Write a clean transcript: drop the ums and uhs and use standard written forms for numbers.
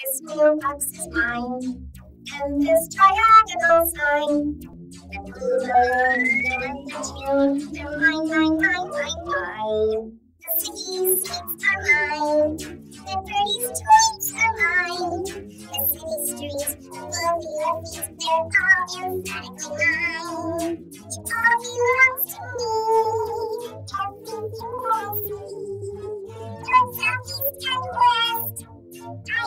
This blue box is mine, and this triangle sign. The blue balloon, the tune, they're mine. The sticky streets are mine, the pretty streets are mine. The city streets, the lovely streets, they're all emphatically mine. It all belongs to me, everything I see. North, south, east, and west, I